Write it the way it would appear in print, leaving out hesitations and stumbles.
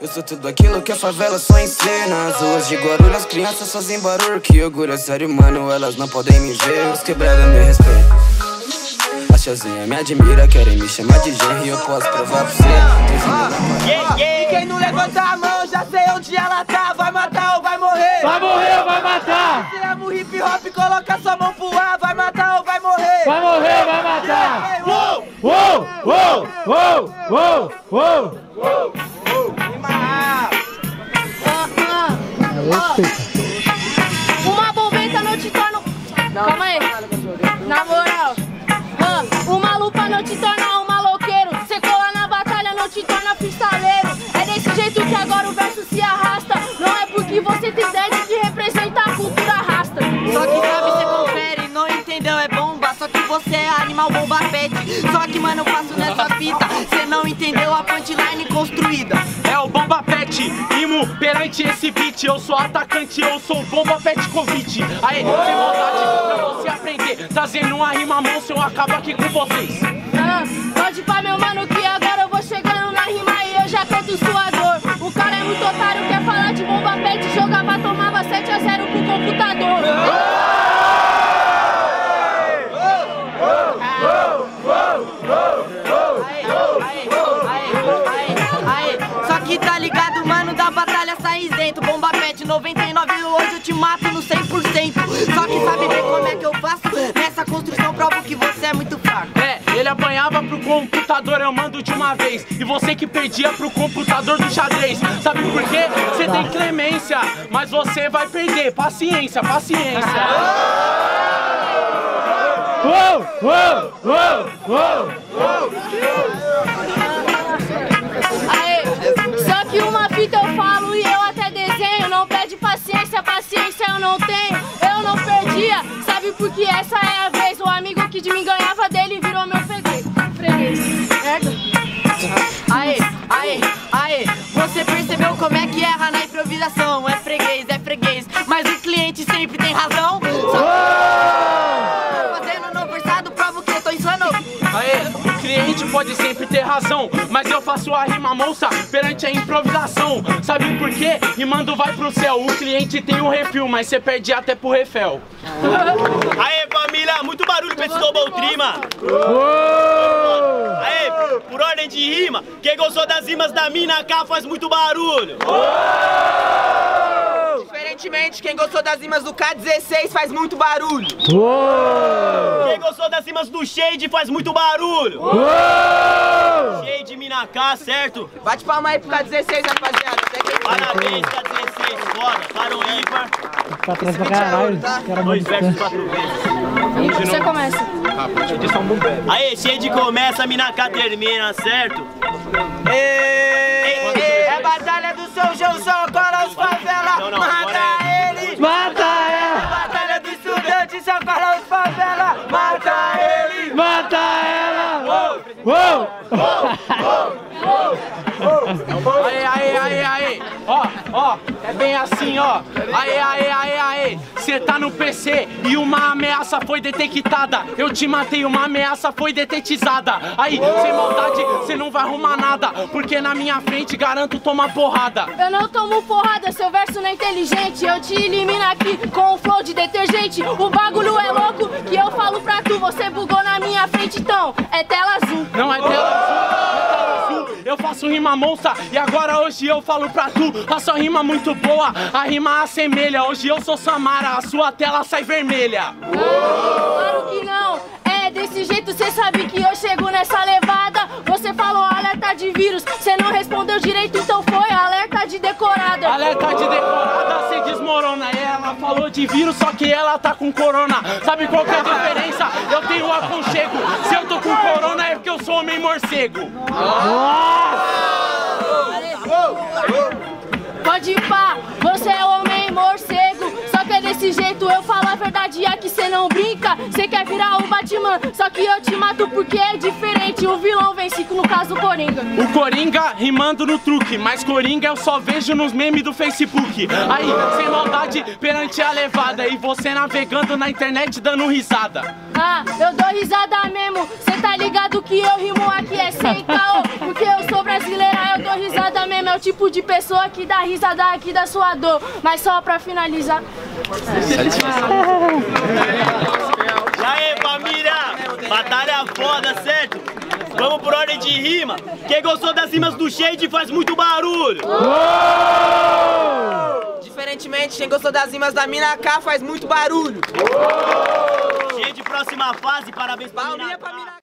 Eu sou tudo aquilo que a favela só ensina. As ruas de Guarulhos, crianças fazem barulho. Que orgulho é sério, mano, elas não podem me ver. Os quebrada me respeitam, a chazinha me admira. Querem me chamar de genro e eu posso provar pra você. E quem não levanta a mão, já sei onde ela tá. Vai matar ou vai morrer? Vai morrer ou vai matar? Se ama o hip hop, coloca sua mão pro ar. Vai matar ou vai morrer? Vai morrer ou vai matar? Uou, uou, uou, uou, uou, uou, uou. Uma bombeta não te torna... Calma aí. Na moral, uma lupa não te torna um maloqueiro. Cê cola na batalha não te torna freestaleiro. É desse jeito que agora o verso se arrasta. Não é porque você tem ideia de representar a cultura arrasta. Só que sabe, cê confere, não entendeu, é bomba. Só que você é animal bomba pet. Só que mano, eu passo nessa fita. Cê não entendeu a punchline construída. É o bomba pet. Perante esse beat, eu sou atacante, eu sou bomba pet convite. Aê, tem vontade pra você aprender, trazendo uma rima monstro, eu acabo aqui com vocês. Pode pá, meu mano, que agora eu vou chegando na rima e eu já canto sua dor. O cara é muito otário, quer falar de bomba pet, jogava, tomava 7-0 pro computador. Só que tá ligado, mano, da batalha sai isento. Bomba pet 99, hoje eu te mato no 100%. Só que sabe bem como é que eu faço? Nessa construção provo que você é muito fraco. É, ele apanhava pro computador, eu mando de uma vez. E você que perdia pro computador do xadrez. Sabe por quê? Você tem clemência, mas você vai perder. Paciência, paciência. Uou, uou, uou, uou, uou. Eu falo e eu até desenho. Não pede paciência, paciência eu não tenho. Eu não perdia, sabe porque essa é a vez. O amigo que de mim ganhava dele virou meu freguês. Aê, aê, aê. Você percebeu como é que erra na improvisação? É freguês, é freguês. Mas o cliente sempre tem razão. Só fazendo no forçado, provo que eu tô ensinando. Aê. O cliente pode sempre ter razão, mas eu faço a rima monça perante a improvisação. Sabe por quê? E mando vai pro céu. O cliente tem um refil, mas você perde até pro refel. Aê, família, muito barulho pra esse Globaltrima. Aê, por ordem de rima, quem gostou das rimas da Mina K faz muito barulho. Diferentemente, quem gostou das rimas do K16 faz muito barulho. Quem gostou das rimas do Shade faz muito barulho. Shade, Mina K, certo? Bate palma aí pro K16, rapaziada. Parabéns, K16, foda. Parou ímpar. Tá atrás pra caralho. Dois versos, 4 vezes. E você começa. Aê, Shade começa, Mina K termina, certo? É batalha do São João, só cola os favela. Mata ele! Mata ela! É batalha do estudante, só cola os favela. Mata ele! Mata ela! Uou! Uou! Aê, aê, aê, aê! Ó, ó, é bem assim, ó. Aê, aê, aê, aê! Cê tá no PC e uma ameaça foi detectada. Eu te matei, uma ameaça foi detetizada. Aí, sem maldade, cê não vai arrumar nada. Porque na minha frente, garanto, toma porrada. Eu não tomo porrada, seu verso não é inteligente. Eu te elimino aqui com o flow de detergente. O bagulho é louco que eu falo pra tu. Você bugou na minha frente, então é tela azul. Não é tela azul, é tela azul. Eu faço rima monça e agora hoje eu falo pra tu. A sua rima muito boa, a rima assemelha. Hoje eu sou Samara, a sua tela sai vermelha. Claro que não, é desse jeito. Cê sabe que eu chego nessa levada. Você falou alerta de vírus, cê não respondeu direito, então foi alerta de decorada. Alerta de decorada, cê desmorona. Ela falou de vírus, só que ela tá com corona. Sabe qual que é a diferença? Eu tenho aconchego. Se eu tô com corona é porque eu sou homem morcego. Pode ir pá, você é homem morcego. Só que é desse jeito, eu falo a verdade. dia que cê não brinca, cê quer virar o Batman, só que eu te mato porque é diferente. O vilão vence, no caso o Coringa. O Coringa rimando no truque, mas Coringa eu só vejo nos memes do Facebook. Aí, sem maldade perante a levada, e você navegando na internet dando risada. Ah, eu dou risada mesmo, cê tá ligado que eu rimo aqui é sem caô, porque eu sou brasileira, eu dou risada mesmo. É o tipo de pessoa que dá risada aqui da sua dor. Mas só pra finalizar... E aí, família! Batalha foda, certo? Vamos por ordem de rima. Quem gostou das rimas do Shade faz muito barulho! Uou! Diferentemente, quem gostou das rimas da Mina K faz muito barulho! Uou! Shade, próxima fase, parabéns pra Mina K.